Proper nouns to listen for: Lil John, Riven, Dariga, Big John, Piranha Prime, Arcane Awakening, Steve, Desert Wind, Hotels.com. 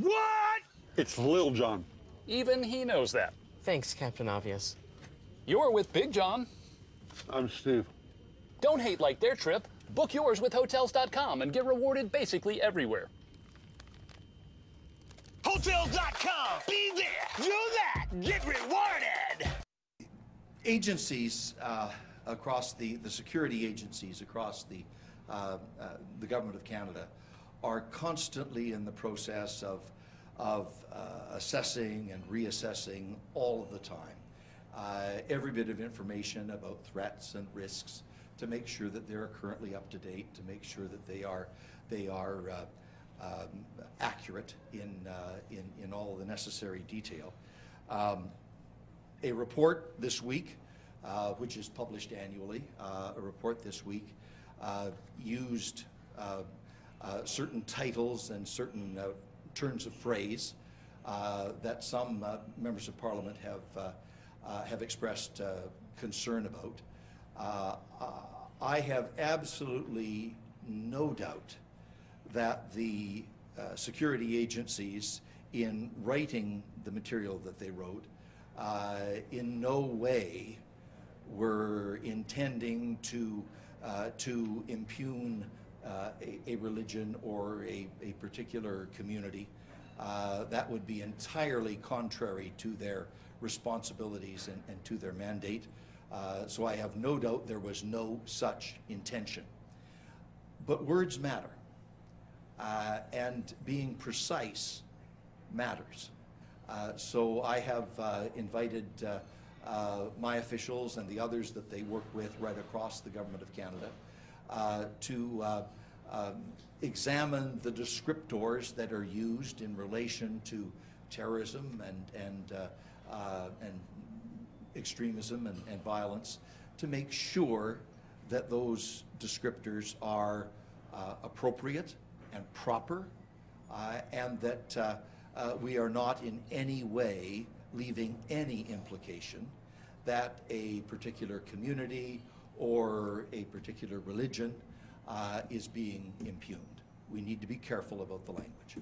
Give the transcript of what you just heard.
What? It's Lil John. Even he knows that. Thanks, Captain Obvious. You're with Big John. I'm Steve. Don't hate like their trip. Book yours with Hotels.com and get rewarded basically everywhere. Hotels.com. Be there. Do that. Get rewarded. Agencies across the security agencies across the government of Canada are constantly in the process of assessing and reassessing all of the time every bit of information about threats and risks to make sure that they're currently up to date, to make sure that they are accurate in all the necessary detail. A report this week, which is published annually, a report this week used certain titles and certain turns of phrase that some members of Parliament have expressed concern about. I have absolutely no doubt that the security agencies, in writing the material that they wrote, in no way were intending to impugn a religion or a particular community. That would be entirely contrary to their responsibilities and to their mandate. So I have no doubt there was no such intention. But words matter. And being precise matters. So I have invited my officials and the others that they work with right across the Government of Canada to examine the descriptors that are used in relation to terrorism and extremism and violence, to make sure that those descriptors are appropriate and proper, and that we are not in any way leaving any implication that a particular community or a particular religion is being impugned. We need to be careful about the language.